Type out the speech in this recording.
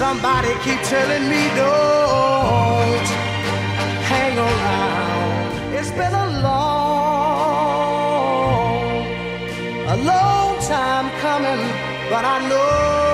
Somebody keep telling me don't hang around. It's been a long time coming, but I know